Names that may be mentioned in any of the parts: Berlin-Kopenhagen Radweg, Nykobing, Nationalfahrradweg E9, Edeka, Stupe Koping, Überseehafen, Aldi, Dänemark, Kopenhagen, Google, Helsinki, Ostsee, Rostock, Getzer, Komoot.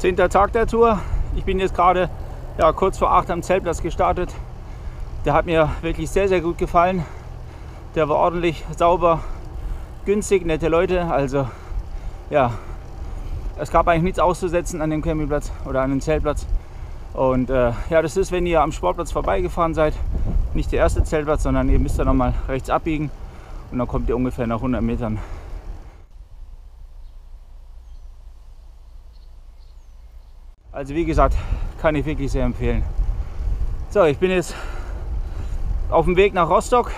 10. Tag der Tour. Ich bin jetzt gerade ja, kurz vor 8 am Zeltplatz gestartet. Der hat mir wirklich sehr, sehr gut gefallen. Der war ordentlich, sauber, günstig, nette Leute. Also ja, es gab eigentlich nichts auszusetzen an dem Campingplatz oder an dem Zeltplatz. Und ja, das ist, wenn ihr am Sportplatz vorbeigefahren seid, nicht der erste Zeltplatz, sondern ihr müsst da nochmal rechts abbiegen und dann kommt ihr ungefähr nach 100 Metern. Also wie gesagt, kann ich wirklich sehr empfehlen. So, ich bin jetzt auf dem Weg nach Rostock.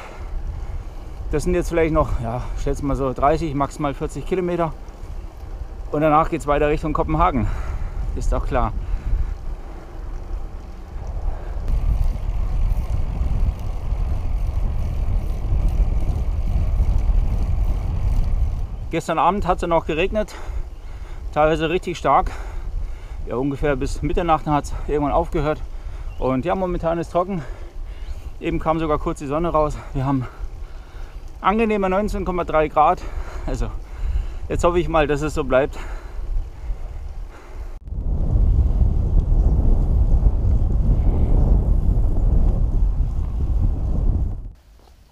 Das sind jetzt vielleicht noch, ja, ich schätze mal so 30, maximal 40 Kilometer. Und danach geht es weiter Richtung Kopenhagen. Ist auch klar. Gestern Abend hat es noch geregnet, teilweise richtig stark. Ja, ungefähr bis Mitternacht hat es irgendwann aufgehört. Und ja, momentan ist trocken. Eben kam sogar kurz die Sonne raus. Wir haben angenehme 19,3 Grad. Also jetzt hoffe ich mal, dass es so bleibt.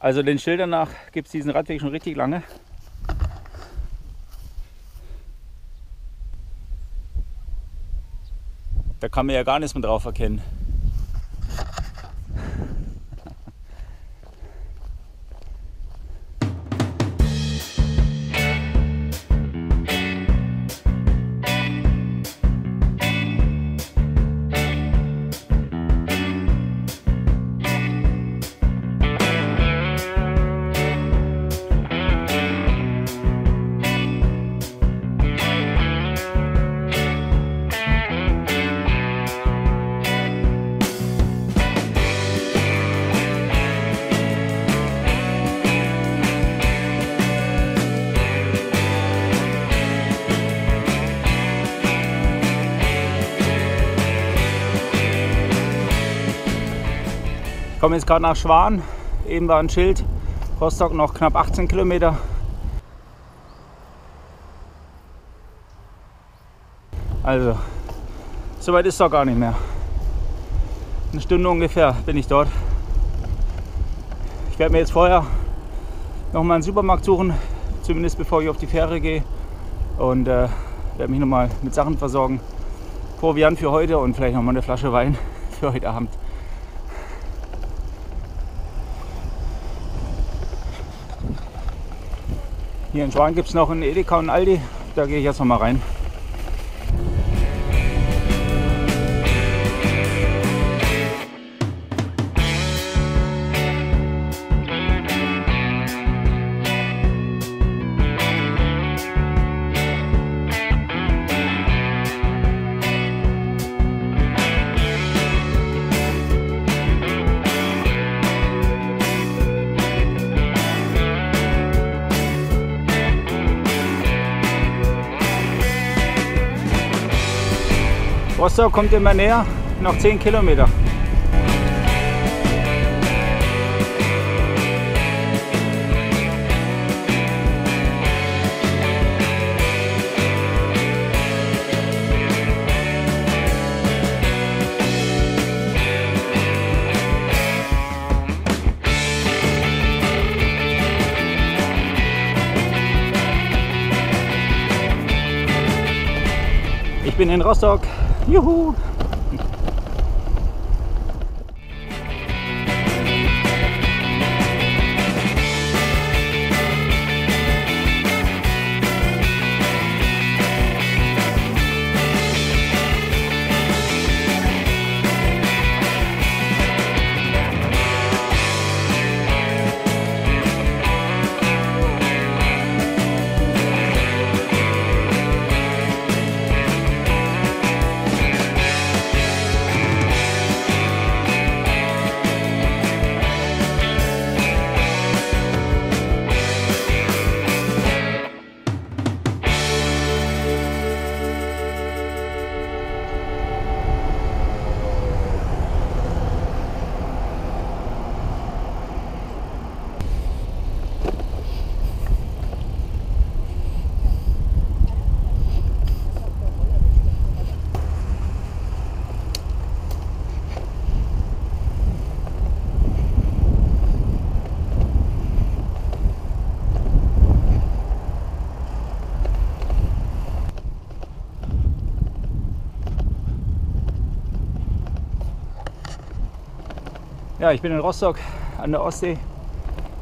Also den Schildern nach gibt es diesen Radweg schon richtig lange. Da kann man ja gar nichts mehr drauf erkennen. Ich komme jetzt gerade nach Schwan, eben war ein Schild, Rostock noch knapp 18 Kilometer. Also, so weit ist es doch gar nicht mehr. Eine Stunde ungefähr bin ich dort. Ich werde mir jetzt vorher nochmal einen Supermarkt suchen, zumindest bevor ich auf die Fähre gehe. Und werde mich nochmal mit Sachen versorgen. Proviant für heute und vielleicht nochmal eine Flasche Wein für heute Abend. Hier in Schwan gibt es noch einen Edeka und einen Aldi, da gehe ich jetzt noch mal rein. Rostock kommt immer näher, noch 10 Kilometer. Ich bin in Rostock. Juhu! Ja, ich bin in Rostock an der Ostsee.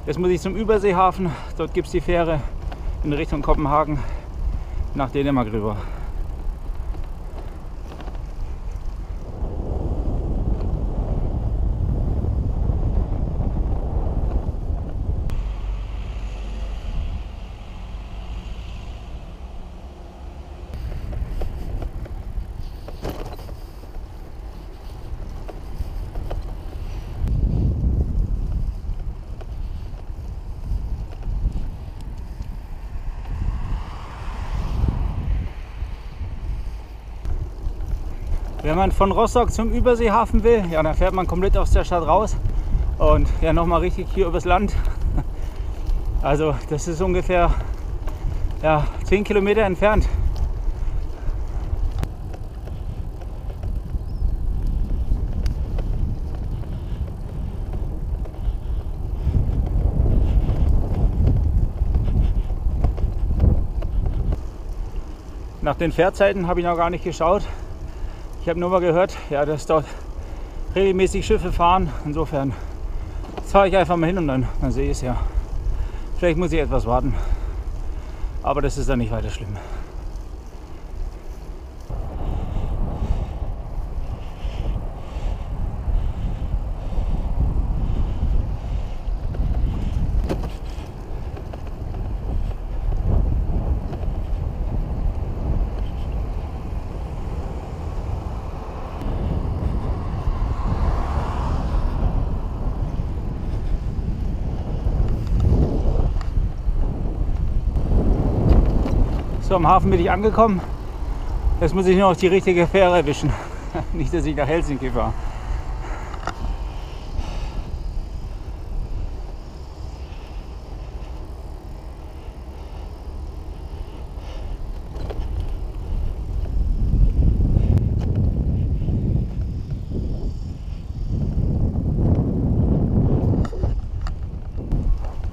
Jetzt muss ich zum Überseehafen. Dort gibt es die Fähre in Richtung Kopenhagen nach Dänemark rüber. Wenn man von Rostock zum Überseehafen will, ja, dann fährt man komplett aus der Stadt raus und ja, nochmal richtig hier übers Land. Also das ist ungefähr ja, 10 Kilometer entfernt. Nach den Fährzeiten habe ich noch gar nicht geschaut. Ich habe nur mal gehört, ja, dass dort regelmäßig Schiffe fahren. Insofern fahre ich einfach mal hin und dann sehe ich es ja. Vielleicht muss ich etwas warten, aber das ist dann nicht weiter schlimm. So, am Hafen bin ich angekommen. Jetzt muss ich nur noch die richtige Fähre erwischen. Nicht, dass ich nach Helsinki fahre.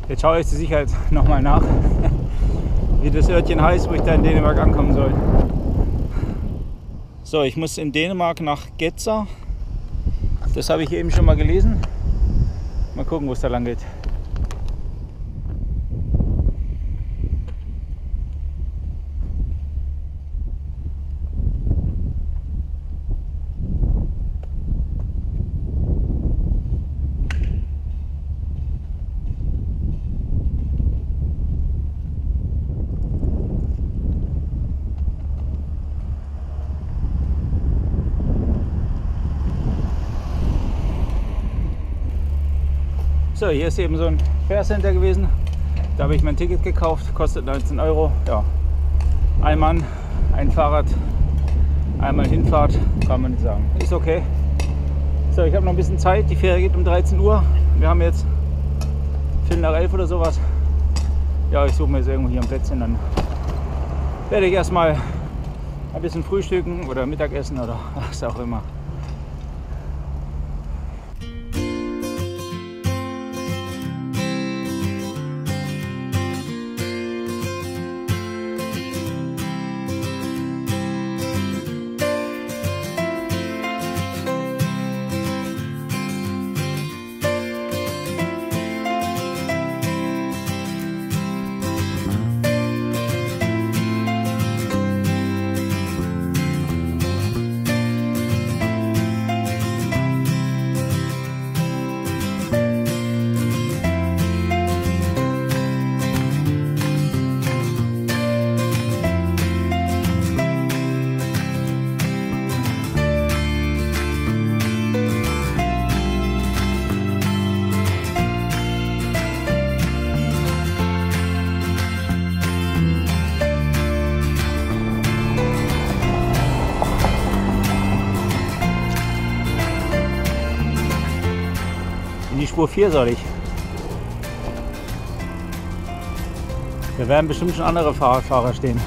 Jetzt schaue ich zur Sicherheit nochmal nach, wie das Örtchen heißt, wo ich da in Dänemark ankommen soll. So, ich muss in Dänemark nach Getzer. Das habe ich eben schon mal gelesen. Mal gucken, wo es da lang geht. So, hier ist eben so ein Faircenter gewesen, da habe ich mein Ticket gekauft, kostet 19 Euro. Ja. Ein Mann, ein Fahrrad, einmal Hinfahrt, kann man nicht sagen. Ist okay. So, ich habe noch ein bisschen Zeit, die Fähre geht um 13 Uhr. Wir haben jetzt Viertel nach 11 oder sowas. Ja, ich suche mir jetzt irgendwo hier ein Plätzchen, dann werde ich erstmal ein bisschen frühstücken oder Mittagessen oder was auch immer. Spur 4 soll ich. Da werden bestimmt schon andere Fahrradfahrer stehen.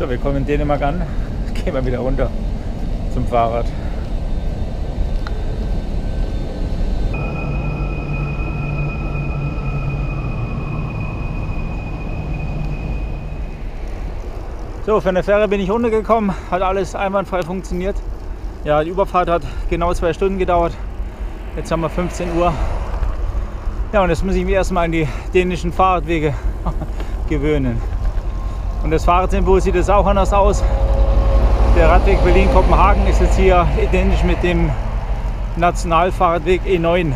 So, wir kommen in Dänemark an. Gehen wir wieder runter zum Fahrrad. So, von der Fähre bin ich runtergekommen, hat alles einwandfrei funktioniert. Ja, die Überfahrt hat genau 2 Stunden gedauert. Jetzt haben wir 15 Uhr. Ja, und jetzt muss ich mich erstmal an die dänischen Fahrradwege gewöhnen. Und das Fahrradtempo sieht jetzt auch anders aus. Der Radweg Berlin-Kopenhagen ist jetzt hier identisch mit dem Nationalfahrradweg E9.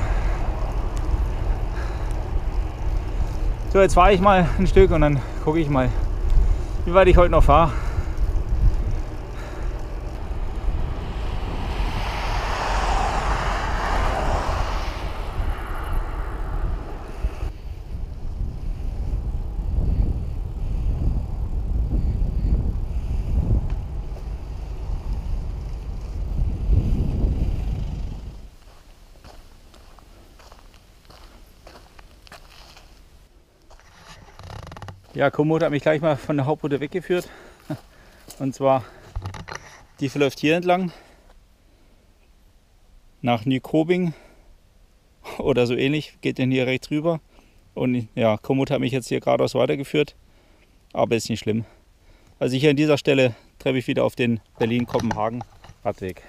So, jetzt fahre ich mal ein Stück und dann gucke ich mal, wie weit ich heute noch fahre. Ja, Komoot hat mich gleich mal von der Hauptroute weggeführt. Und zwar, die verläuft hier entlang nach Nykobing oder so ähnlich, geht dann hier rechts rüber. Und ja, Komoot hat mich jetzt hier geradeaus weitergeführt, aber ist nicht schlimm. Also hier an dieser Stelle treffe ich wieder auf den Berlin-Kopenhagen Radweg.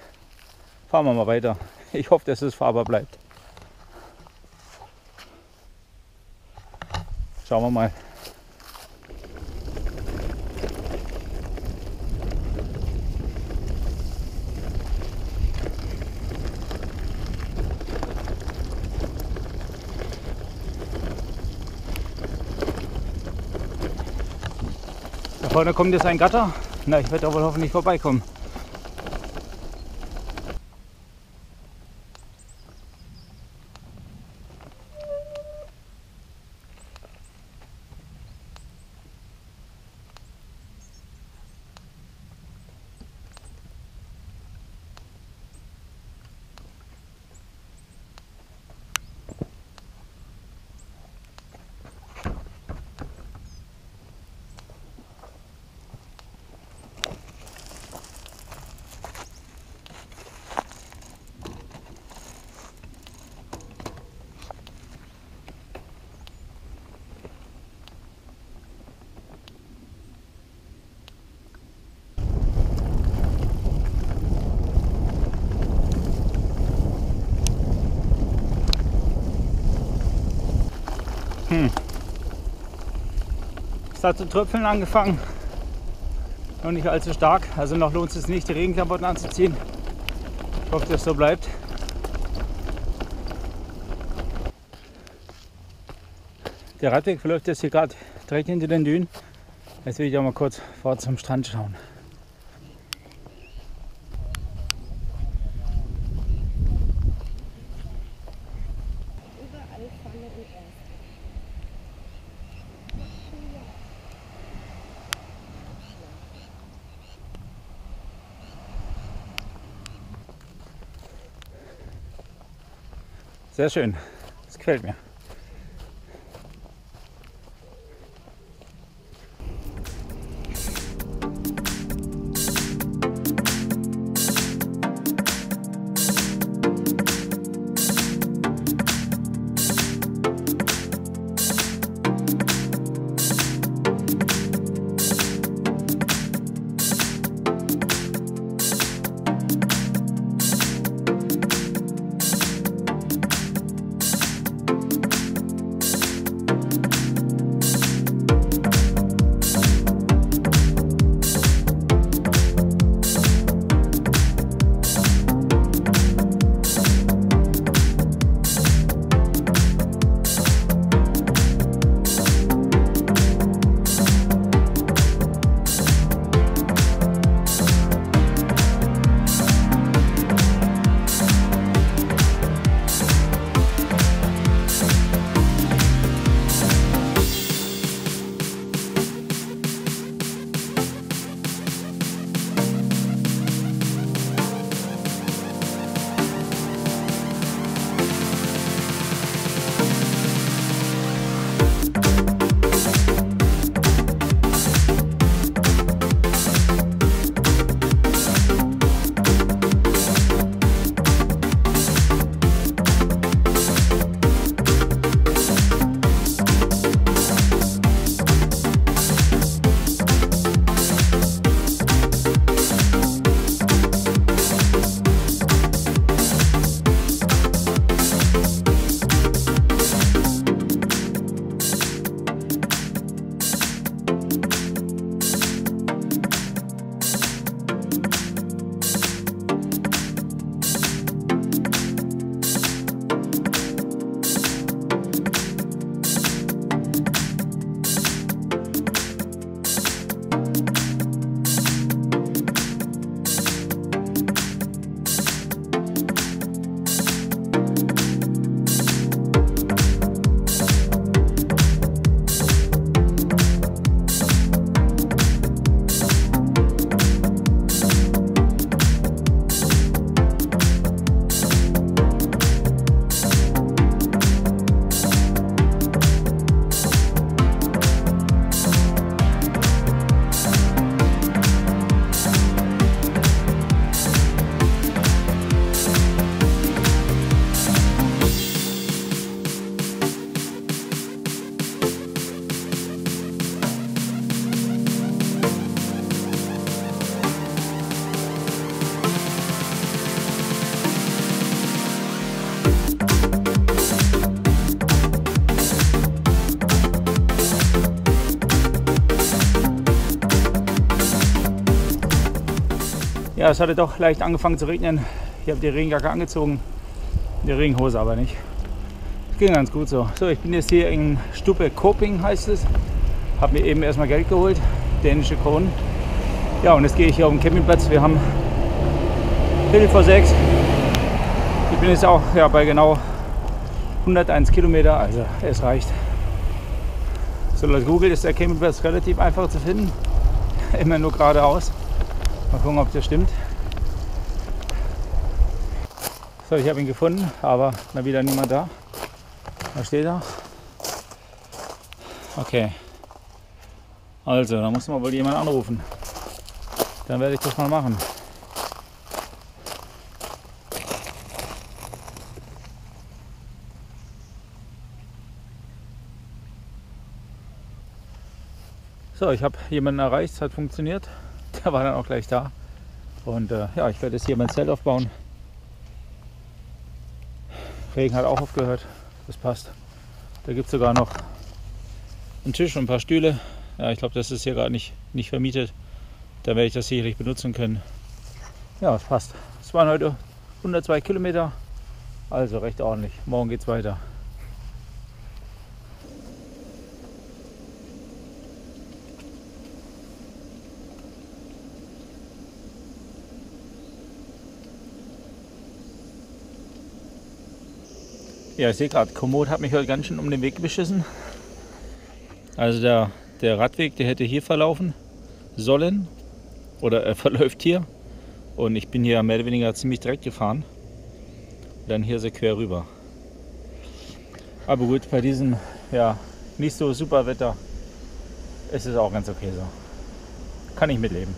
Fahren wir mal weiter. Ich hoffe, dass es fahrbar bleibt. Schauen wir mal. Vorne kommt jetzt ein Gatter. Na, ich werde da wohl hoffentlich vorbeikommen. Es hat zu tröpfeln angefangen, noch nicht allzu stark, also noch lohnt es sich nicht, die Regenklamotten anzuziehen. Ich hoffe, dass es so bleibt. Der Radweg verläuft jetzt hier gerade direkt hinter den Dünen. Jetzt will ich auch mal kurz vor zum Strand schauen. Sehr schön, das gefällt mir. Ja, es hatte doch leicht angefangen zu regnen. Ich habe die Regenjacke angezogen, die Regenhose aber nicht. Es ging ganz gut so. So, ich bin jetzt hier in Stupe Koping, heißt es. Habe mir eben erstmal Geld geholt, dänische Kronen. Ja, und jetzt gehe ich hier auf den Campingplatz. Wir haben 5:45. Ich bin jetzt auch ja, bei genau 101 Kilometer, also es reicht. So, laut Google ist der Campingplatz relativ einfach zu finden. Immer nur geradeaus. Mal gucken, ob das stimmt. So, ich habe ihn gefunden, aber mal wieder niemand da. Was steht da? Okay. Also, da muss man wohl jemanden anrufen. Dann werde ich das mal machen. So, ich habe jemanden erreicht, es hat funktioniert. Der war dann auch gleich da. Und ja, ich werde jetzt hier mein Zelt aufbauen. Regen hat auch aufgehört, das passt. Da gibt es sogar noch einen Tisch und ein paar Stühle. Ja, ich glaube, das ist hier gerade nicht vermietet. Da werde ich das sicherlich benutzen können. Ja, es passt. Es waren heute 102 Kilometer, also recht ordentlich. Morgen geht's weiter. Ja, ich sehe gerade, Komoot hat mich heute ganz schön um den Weg beschissen. Also der Radweg, der hätte hier verlaufen sollen oder er verläuft hier. Und ich bin hier mehr oder weniger ziemlich direkt gefahren. Und dann hier sehr quer rüber. Aber gut, bei diesem ja, nicht so super Wetter ist es auch ganz okay so. Kann ich mitleben.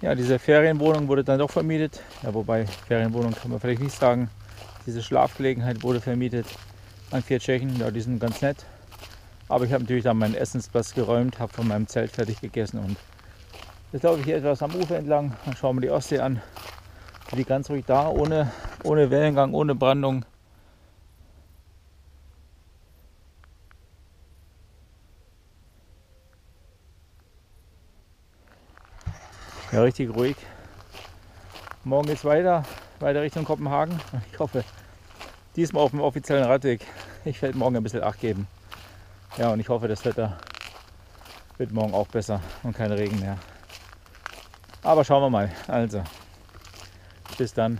Ja, diese Ferienwohnung wurde dann doch vermietet. Ja, wobei, Ferienwohnung kann man vielleicht nicht sagen. Diese Schlafgelegenheit wurde vermietet an 4 Tschechen. Ja, die sind ganz nett. Aber ich habe natürlich dann meinen Essensplatz geräumt, habe von meinem Zelt fertig gegessen. Und jetzt laufe ich hier etwas am Ufer entlang. Dann schauen wir die Ostsee an. Die liegt ganz ruhig da, ohne Wellengang, ohne Brandung. Ja, richtig ruhig. Morgen geht's weiter Richtung Kopenhagen. Ich hoffe, diesmal auf dem offiziellen Radweg. Ich werde morgen ein bisschen Acht geben. Ja, und ich hoffe, das Wetter wird morgen auch besser und kein Regen mehr. Aber schauen wir mal. Also, bis dann.